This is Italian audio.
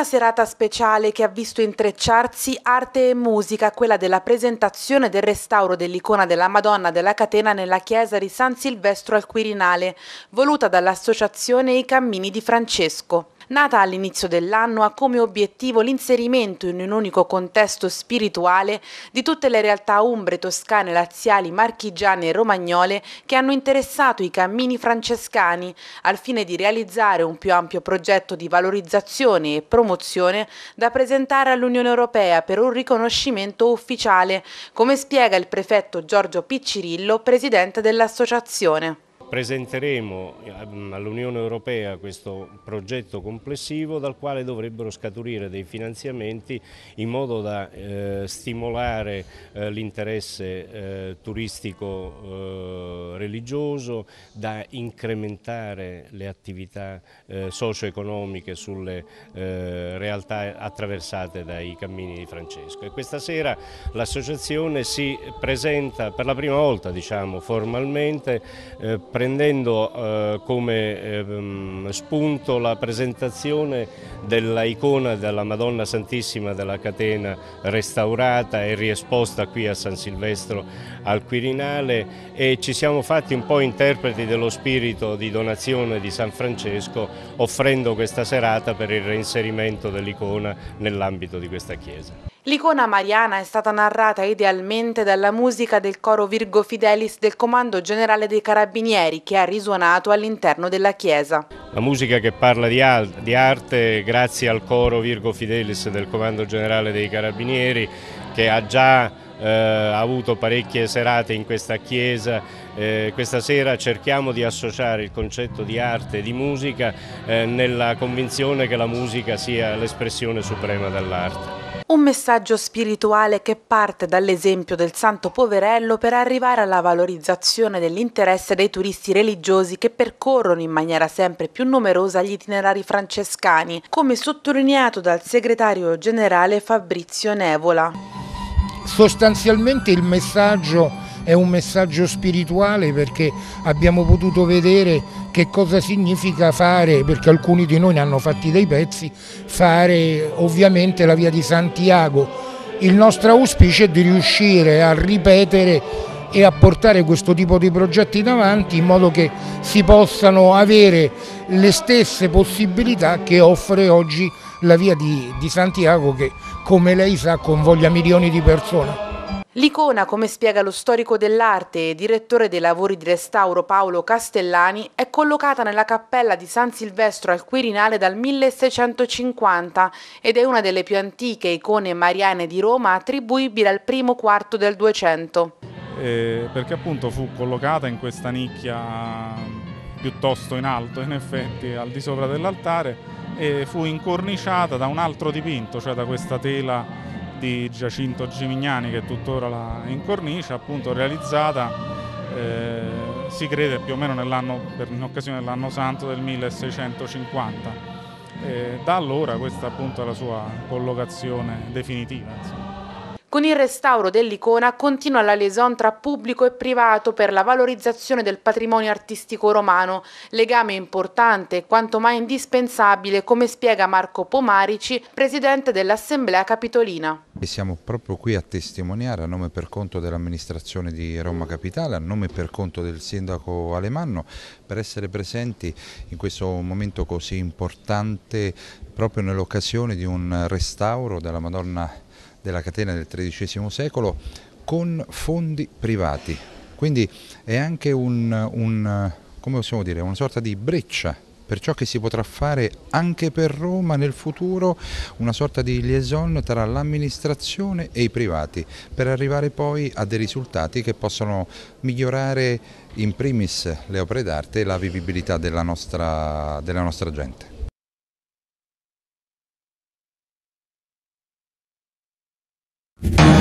una serata speciale che ha visto intrecciarsi arte e musica, quella della presentazione del restauro dell'icona della Madonna della Catena nella chiesa di San Silvestro al Quirinale, voluta dall'associazione I Cammini di Francesco. Nata all'inizio dell'anno, ha come obiettivo l'inserimento in un unico contesto spirituale di tutte le realtà umbre, toscane, laziali, marchigiane e romagnole che hanno interessato i cammini francescani, al fine di realizzare un più ampio progetto di valorizzazione e promozione da presentare all'Unione Europea per un riconoscimento ufficiale, come spiega il prefetto Giorgio Piccirillo, presidente dell'associazione. Presenteremo all'Unione Europea questo progetto complessivo dal quale dovrebbero scaturire dei finanziamenti in modo da stimolare l'interesse turistico religioso, da incrementare le attività socio-economiche sulle realtà attraversate dai Cammini di Francesco. E questa sera l'associazione si presenta per la prima volta, diciamo, formalmente, prendendo come spunto la presentazione della icona della Madonna Santissima della Catena restaurata e riesposta qui a San Silvestro al Quirinale, e ci siamo fatti un po' interpreti dello spirito di donazione di San Francesco, offrendo questa serata per il reinserimento dell'icona nell'ambito di questa chiesa. L'icona mariana è stata narrata idealmente dalla musica del Coro Virgo Fidelis del Comando Generale dei Carabinieri, che ha risuonato all'interno della chiesa. La musica che parla di arte, grazie al Coro Virgo Fidelis del Comando Generale dei Carabinieri, che ha già avuto parecchie serate in questa chiesa. Questa sera cerchiamo di associare il concetto di arte e di musica nella convinzione che la musica sia l'espressione suprema dell'arte. Un messaggio spirituale che parte dall'esempio del Santo Poverello per arrivare alla valorizzazione dell'interesse dei turisti religiosi che percorrono in maniera sempre più numerosa gli itinerari francescani, come sottolineato dal segretario generale Fabrizio Nevola. Sostanzialmente il messaggio è un messaggio spirituale, perché abbiamo potuto vedere che cosa significa fare, perché alcuni di noi ne hanno fatti dei pezzi, fare ovviamente la via di Santiago. Il nostro auspicio è di riuscire a ripetere e a portare questo tipo di progetti in avanti, in modo che si possano avere le stesse possibilità che offre oggi la via di Santiago, che come lei sa convoglia milioni di persone. L'icona, come spiega lo storico dell'arte e direttore dei lavori di restauro Paolo Castellani, è collocata nella cappella di San Silvestro al Quirinale dal 1650 ed è una delle più antiche icone mariane di Roma, attribuibile al primo quarto del Duecento. Perché appunto fu collocata in questa nicchia piuttosto in alto, in effetti, al di sopra dell'altare, e fu incorniciata da un altro dipinto, cioè da questa tela di Giacinto Gimignani, che tuttora la incornicia, appunto realizzata si crede più o meno in occasione dell'anno santo del 1650. Da allora questa appunto è la sua collocazione definitiva, insomma. Con il restauro dell'icona continua la liaison tra pubblico e privato per la valorizzazione del patrimonio artistico romano, legame importante e quanto mai indispensabile, come spiega Marco Pomarici, presidente dell'Assemblea Capitolina. E siamo proprio qui a testimoniare, a nome per conto dell'amministrazione di Roma Capitale, a nome per conto del sindaco Alemanno, per essere presenti in questo momento così importante, proprio nell'occasione di un restauro della Madonna della Catena del XIII secolo con fondi privati. Quindi è anche come possiamo dire, una sorta di breccia per ciò che si potrà fare anche per Roma nel futuro, una sorta di liaison tra l'amministrazione e i privati, per arrivare poi a dei risultati che possono migliorare in primis le opere d'arte e la vivibilità della nostra gente. You